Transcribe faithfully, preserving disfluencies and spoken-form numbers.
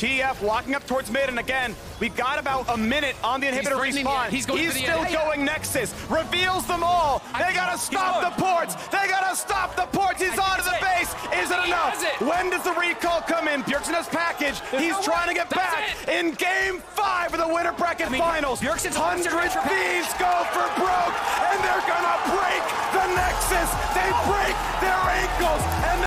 T F locking up towards mid, and again, we've got about a minute on the inhibitor respawn. He's, going He's still end. going Nexus. Reveals them all. I they gotta stop the ports. They gotta stop the ports. He's onto the base. Is it enough? It. When does the recall come in? Bjergsen has package. There's He's no trying way. to get That's back it. in game five of the winter bracket I mean, finals. Bjergsen's one hundred Thieves go for broke, and they're gonna break the Nexus. They break their ankles. And